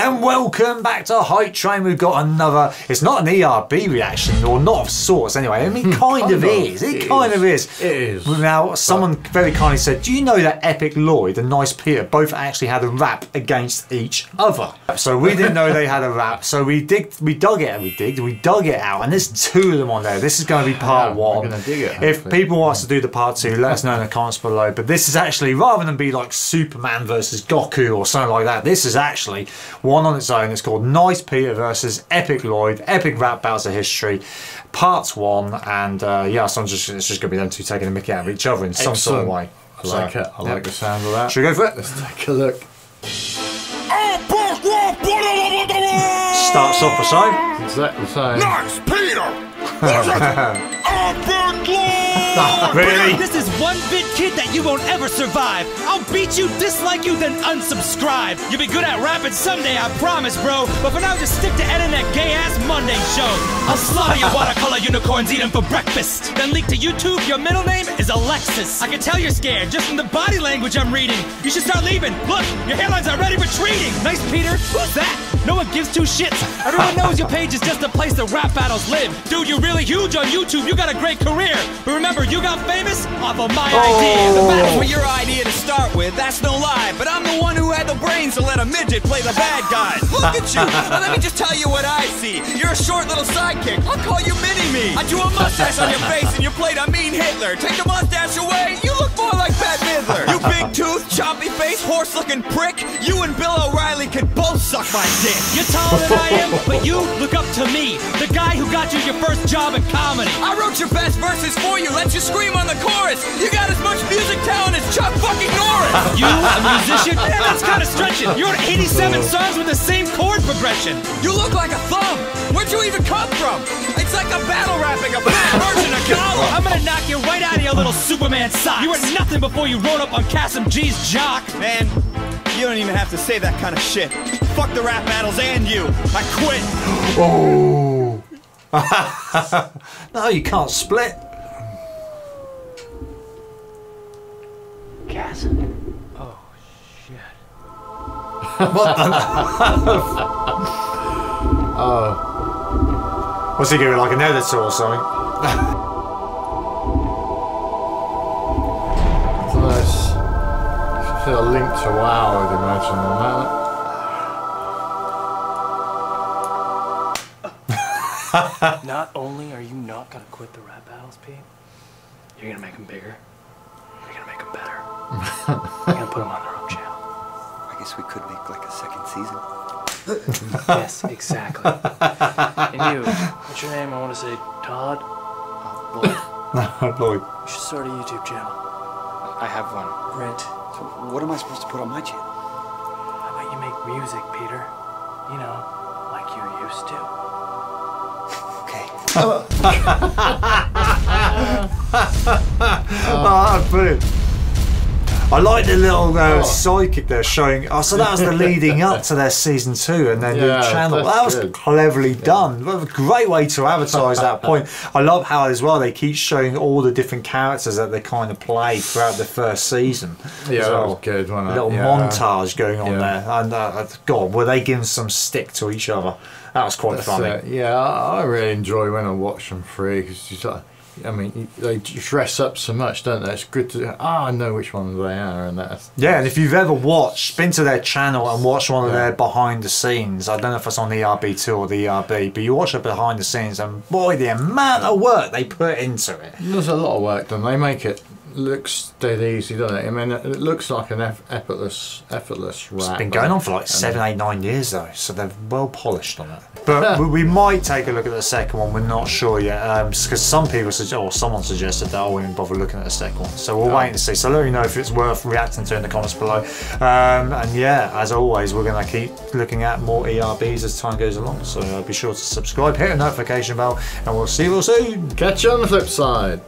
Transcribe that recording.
And welcome back to Hype Train. We've got another, it's not an ERB reaction, or not of sorts anyway. I mean, kind of is. Now, someone very kindly said, do you know that Epic Lloyd and Nice Peter both actually had a rap against each other? So we didn't know they had a rap, so we dug it out, and there's two of them on there. This is going to be part one. If people want us to do the part two, let us know in the comments below. But this is actually, rather than be like Superman versus Goku or something like that, this is actually one on its own. It's called Nice Peter versus Epic Lloyd, Epic Rap Battles of History, Part 1. And yeah, so it's just going to be them two taking a mickey out of each other in some sort of way. I like it. I like the sound of that. Should we go for it? Let's take a look. Starts off the same. Exactly the same. Nice Peter! Really? This is one bit, kid, that you won't ever survive. I'll beat you, dislike you, then unsubscribe. You'll be good at rapping someday, I promise, bro. But for now, just stick to editing that gay-ass Monday show. I'll slaughter your watercolor unicorns, eat them for breakfast. Then leak to YouTube, your middle name is Alexis. I can tell you're scared, just from the body language I'm reading. You should start leaving. Look, your hairline's already retreating. Nice Peter, who's that? No one gives two shits. Everyone knows your page is just a place the rap battles live. Dude, you're really huge on YouTube. You got a great career. But remember, you got famous off of my idea. The battle with your idea to start with, that's no lie. But I'm the one who had the brains to let a midget play the bad guy. Look at you. Now, let me just tell you what I see. You're a short little sidekick. I'll call you Mini-Me. I drew a mustache on your face and you played a mean Hitler. Take the mustache away, you look more like Pat Midler. You big tooth, chompy face, horse-looking prick. You and Bill O'Reilly could both suck my dick. You're taller than I am, but you look up to me. The guy who got you your first job in comedy. I wrote your best verses for you, let you scream on the chorus. You got as much music talent as Chuck fucking Norris. You, a musician? Man, that's kind of stretching. You wrote 87 songs with the same chord progression. You look like a thumb. Where'd you even come from? It's like a battle rapping a bad version of Gollum. I'm gonna knock you right out of your little Superman socks. You were nothing before you rode up on Kassem G's jock. Man, you don't even have to say that kind of shit. Fuck the rap battles and you. I quit. Oh. No, you can't split. Kassem. Oh, shit. What the? Oh. What's he doing? Like an editor or something? It's nice. I feel a link to WoW, I'd imagine, on that. Not only are you not going to quit the rap battles, Pete, you're going to make them bigger. You're going to make them better. You're going to put them on their own channel. I guess we could make like a second season. Yes, exactly. And you, what's your name? I want to say Todd Lloyd. Lloyd. You should start a YouTube channel. I have one. Great. So what am I supposed to put on my channel? How about you make music, Peter? You know, like you used to. Oh, brilliant. I like the little sidekick they're showing. Oh, so that was the leading up to their season 2 and their new channel. That was cleverly done. What a great way to advertise that point. I love how as well they keep showing all the different characters that they kind of played throughout the first season. Yeah, so, that was good, wasn't it? A little montage going on there. And God, were they giving some stick to each other? That was quite funny. Yeah, I really enjoy when I watch them free because I mean, they dress up so much, don't they? It's good to I know which ones they are, and that's and if you've ever watched, been to their channel and watched one of their behind the scenes, I don't know if it's on the ERB2 or the ERB, but you watch it behind the scenes, and boy, the amount of work they put into it. There's a lot of work done. They make it looks dead easy, doesn't it? I mean, it looks like an effortless rap. It's been going on for like 7, 8, 9 years though, so they're well polished on it. But we might take a look at the second one. We're not sure yet, because some people or someone suggested that I wouldn't bother looking at the second one. So we'll wait and see. So let me know if it's worth reacting to in the comments below. And yeah, as always, we're going to keep looking at more ERBs as time goes along. So be sure to subscribe, hit the notification bell, and we'll see you all soon. Catch you on the flip side.